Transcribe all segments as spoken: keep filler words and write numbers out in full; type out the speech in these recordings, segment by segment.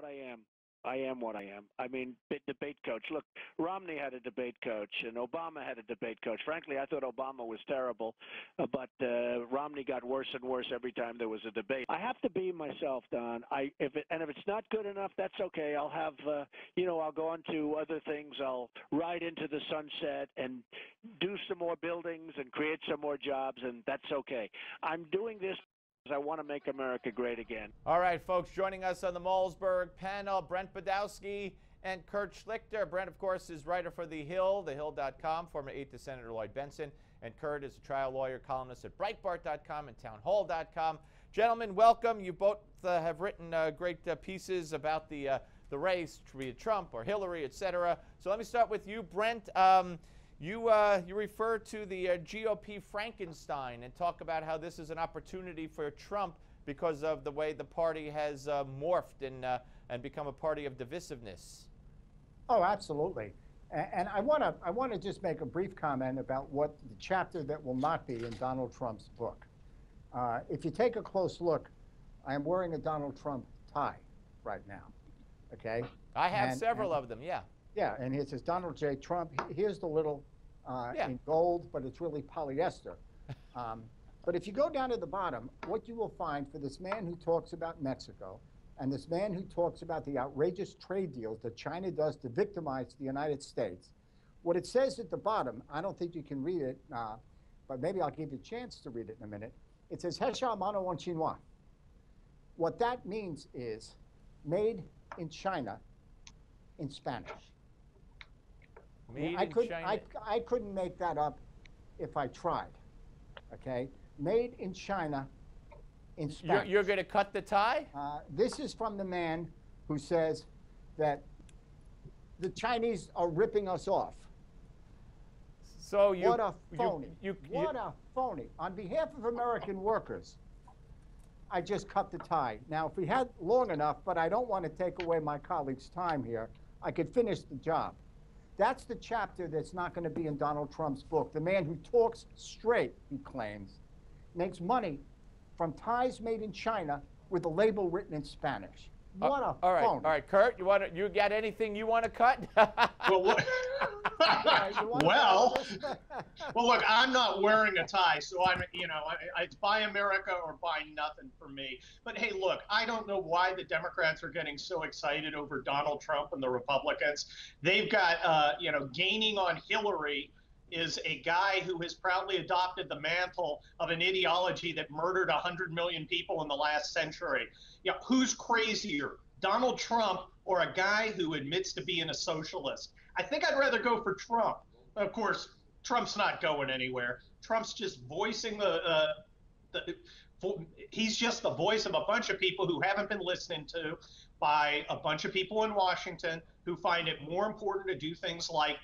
what I am. I am what I am. I mean, debate coach. Look, Romney had a debate coach, and Obama had a debate coach. Frankly, I thought Obama was terrible, but uh, Romney got worse and worse every time there was a debate. I have to be myself, Don. I if it, and if it's not good enough, that's okay. I'll have, uh, you know, I'll go on to other things. I'll ride into the sunset and do some more buildings and create some more jobs, and that's okay. I'm doing this. I want to make America great again. All right, folks, joining us on the Malzberg panel, Brent Budowsky and Kurt Schlichter. Brent, of course, is writer for The Hill, the hill dot com, former eighth Senator Lloyd Benson. And Kurt is a trial lawyer columnist at breitbart dot com and townhall dot com. Gentlemen, welcome. You both uh, have written uh, great uh, pieces about the, uh, the race, be it Trump or Hillary, et cetera. So let me start with you, Brent. Um, You, uh, you refer to the uh, G O P Frankenstein and talk about how this is an opportunity for Trump because of the way the party has uh, morphed and, uh, and become a party of divisiveness. Oh, absolutely. And, and I want to I want to just make a brief comment about what the chapter that will not be in Donald Trump's book. Uh, if you take a close look, I am wearing a Donald Trump tie right now, okay? I have and, several and of them, yeah. Yeah, and it says Donald J. Trump. Here's the little uh, yeah. in gold, but it's really polyester. Um, but if you go down to the bottom, what you will find for this man who talks about Mexico and this man who talks about the outrageous trade deals that China does to victimize the United States, what it says at the bottom, I don't think you can read it, uh, but maybe I'll give you a chance to read it in a minute. It says, Hesha Mano en Chinois. What that means is made in China in Spanish. I, mean, I, couldn't, I, I couldn't make that up if I tried, okay? Made in China in Spanish. You're, you're going to cut the tie? Uh, this is from the man who says that the Chinese are ripping us off. So you, what a phony. You, you, what you, a phony. On behalf of American workers, I just cut the tie. Now, if we had long enough, but I don't want to take away my colleagues' time here, I could finish the job. That's the chapter that's not going to be in Donald Trump's book. The man who talks straight, he claims, makes money from ties made in China with a label written in Spanish. What uh, a all right, phone. All right, Kurt, you want to, you got anything you want to cut? Well, what, right, well, well, look, I'm not wearing a tie, so I'm, you know, I, I, it's buy America or buy nothing for me. But hey, look, I don't know why the Democrats are getting so excited over Donald Trump and the Republicans. They've got, uh, you know, gaining on Hillary is a guy who has proudly adopted the mantle of an ideology that murdered one hundred million people in the last century. Yeah, who's crazier, Donald Trump or a guy who admits to being a socialist? I think I'd rather go for Trump. Of course, Trump's not going anywhere. Trump's just voicing the, uh, the he's just the voice of a bunch of people who haven't been listened to by a bunch of people in Washington who find it more important to do things like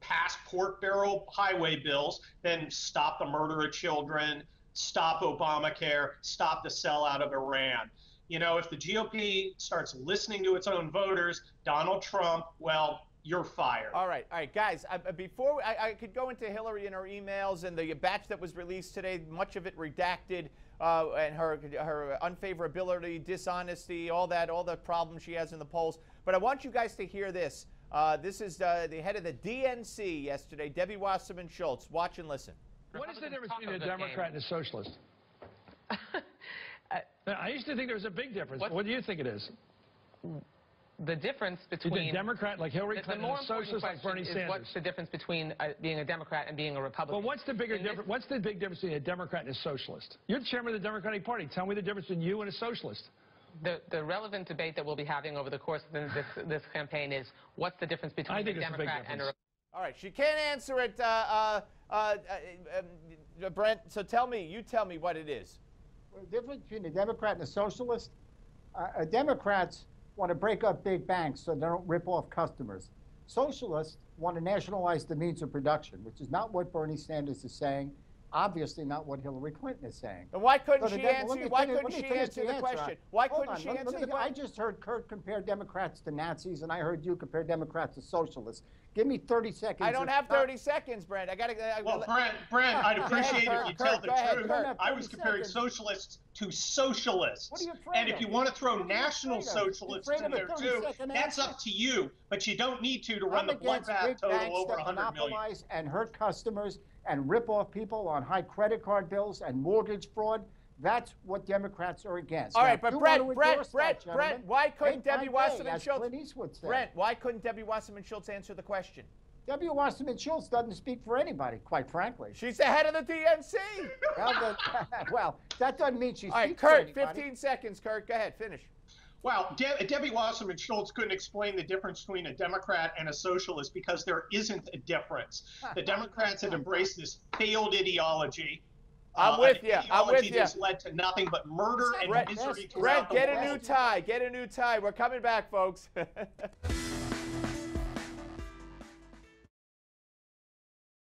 pass pork barrel highway bills, then stop the murder of children, stop Obamacare, stop the sellout of Iran. You know, if the G O P starts listening to its own voters, Donald Trump, well, you're fired. All right, all right, guys, I, before I, I could go into Hillary and her emails and the batch that was released today, much of it redacted, uh, and her, her unfavorability, dishonesty, all that, all the problems she has in the polls. But I want you guys to hear this. Uh, this is uh, the head of the D N C yesterday, Debbie Wasserman Schultz. Watch and listen. What is the difference between a Democrat and a socialist? uh, now, I used to think there was a big difference. What, what do you think it is? The difference between a Democrat like Hillary Clinton the, the and a socialist like Bernie Sanders. What's the difference between uh, being a Democrat and being a Republican? Well, what's the bigger difference? What's the big difference between a Democrat and a socialist? You're the chairman of the Democratic Party. Tell me the difference between you and a socialist. The, the relevant debate that we'll be having over the course of this, this campaign is what's the difference between I think a Democrat a and a Republican? All right, she can't answer it, uh, uh, uh, uh, Brent. So tell me, you tell me what it is. Well, the difference between a Democrat and a socialist, uh, Democrats want to break up big banks so they don't rip off customers. Socialists want to nationalize the means of production, which is not what Bernie Sanders is saying. obviously not what Hillary Clinton is saying. And why couldn't so she answer, me, why couldn't she answer the, the answer. question? Why Hold couldn't on, she let, answer let me, the question? I just heard Kurt compare Democrats to Nazis, and I heard you compare Democrats to socialists. Give me thirty seconds. I don't have stop. thirty seconds, Brent. I got to. Well, Brent, Brent, I'd appreciate ahead, if you Kurt, tell the ahead, truth. Kurt, I was comparing seconds. socialists to socialists. What are you afraid and of? If you want to throw what national socialists in there too, that's up to you. But you don't need to to run the bloodbath total over one hundred million. And hurt customers and rip off people on high credit card bills and mortgage fraud. That's what Democrats are against. All now, right, but Brent, Brent, Brent, Brent, why couldn't Debbie Wasserman Schultz? Brent, why couldn't Debbie Wasserman Schultz answer the question? Debbie Wasserman Schultz doesn't speak for anybody, quite frankly. She's the head of the D N C. well, the, well, that doesn't mean she speaks All right, Kurt, for anybody. fifteen seconds, Kurt. Go ahead, finish. Well, De Debbie Wasserman Schultz couldn't explain the difference between a Democrat and a socialist because there isn't a difference. The Democrats have embraced this failed ideology. I'm uh, with you. I'm with you. That's led to nothing but murder and Brent, misery. Brent, get a new tie. Get a new tie. We're coming back, folks.